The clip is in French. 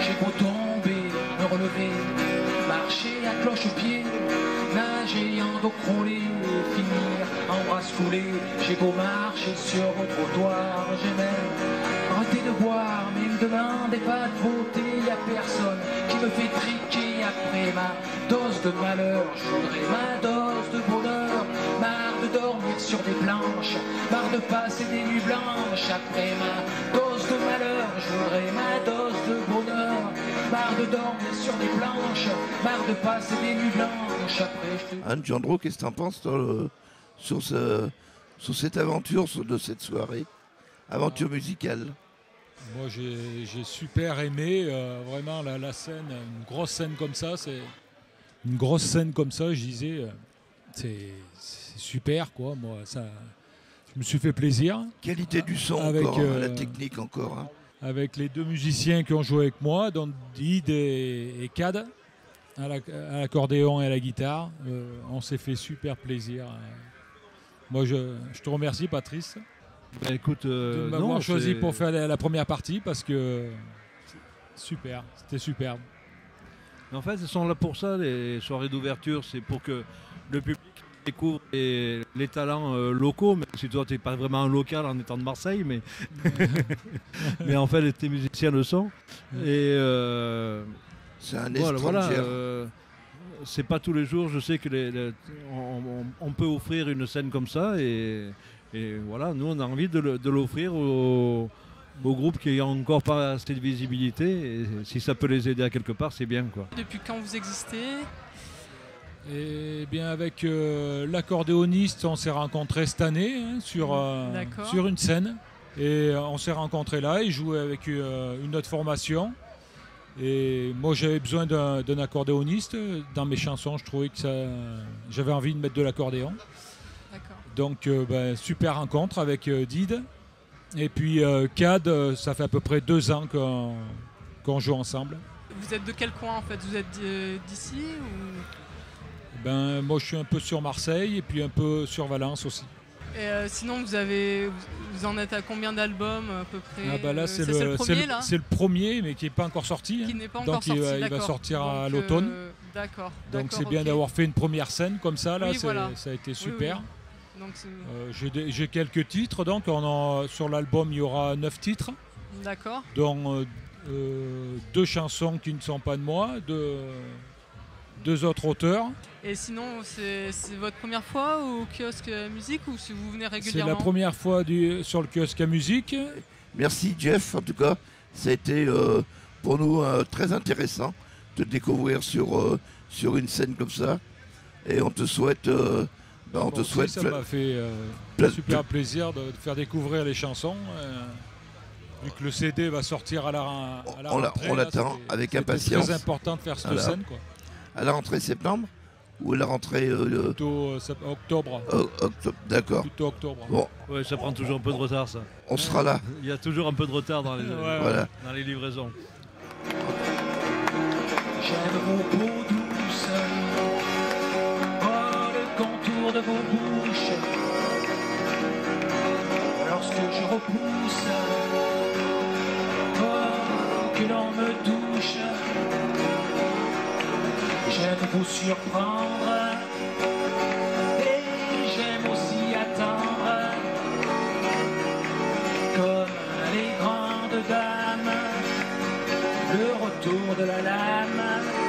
J'ai beau tomber, me relever, marcher à cloche-pied, nager en dos crôlé, finir en bras foulé. J'ai beau marcher sur vos trottoirs, j'ai même arrêté de boire, mais ne demandez pas de voter à personne qui me fait triquer après ma dose de malheur. Je voudrais ma dose de bonheur, marre de dormir sur des planches, marre de passer des nuits blanches après ma dose de malheur. Je voudrais ma dose de bonheur, marre de dormir sur des planches, marre de passer des nuits blanches après. Djandro, qu'est-ce que t'en penses sur cette aventure de cette soirée, aventure musicale? Moi j'ai super aimé, vraiment la scène, une grosse scène comme ça, je disais, c'est super quoi, moi ça, je me suis fait plaisir. Qualité du son avec, encore, la technique encore. Hein. Avec les deux musiciens qui ont joué avec moi, donc Did et Cad, à l'accordéon et à la guitare, on s'est fait super plaisir. Moi je te remercie Patrice. Ben écoute, de m'avoir choisi pour faire la première partie parce que super, c'était superbe. En fait, ils sont là pour ça, les soirées d'ouverture, c'est pour que le public découvre les talents locaux, même si toi tu n'es pas vraiment un local en étant de Marseille, mais, mais en fait tes musiciens le sont. C'est un étranger. Voilà, c'est pas tous les jours, je sais que on peut offrir une scène comme ça et voilà, nous on a envie de l'offrir aux groupes qui n'ont encore pas assez de visibilité et si ça peut les aider à quelque part, c'est bien quoi. Depuis quand vous existez? Eh bien avec l'accordéoniste, on s'est rencontrés cette année hein, sur une scène et on s'est rencontrés là, il jouait avec une autre formation et moi j'avais besoin d'un accordéoniste, dans mes chansons je trouvais que j'avais envie de mettre de l'accordéon. Donc super rencontre avec Did et puis Cad, ça fait à peu près 2 ans qu'on joue ensemble. Vous êtes de quel coin en fait? Vous êtes d'ici ou... Ben moi je suis un peu sur Marseille et puis un peu sur Valence aussi. Et sinon vous en êtes à combien d'albums à peu près? Ah bah là c'est le premier mais qui n'est pas encore sorti. Qui n'est pas encore sorti, d'accord. Il va sortir à l'automne. D'accord. Donc c'est bien d'avoir fait une première scène comme ça, là, oui, voilà. Ça a été super. Oui, oui. J'ai quelques titres, donc sur l'album il y aura 9 titres, dont 2 chansons qui ne sont pas de moi, 2 autres auteurs. Et sinon, c'est votre première fois au kiosque à musique ou si vous venez régulièrement? C'est la première fois sur le kiosque à musique. Merci Jeff, en tout cas, ça a été pour nous très intéressant de te découvrir sur une scène comme ça et on te souhaite... on te souhaite ça m'a fait super plaisir de faire découvrir les chansons. Vu que le CD va sortir à la rentrée. On l'attend avec impatience. C'est très important de faire cette scène. Quoi. À la rentrée septembre ou à la rentrée octobre. D'accord. Plutôt octobre. Bon. Ouais, ça prend toujours un peu de retard, ça. On sera là. Il y a toujours un peu de retard dans les, voilà. Dans les livraisons. De vos bouches, lorsque je repousse, oh, que l'on me touche, j'aime vous surprendre et j'aime aussi attendre, comme les grandes dames, le retour de la lame.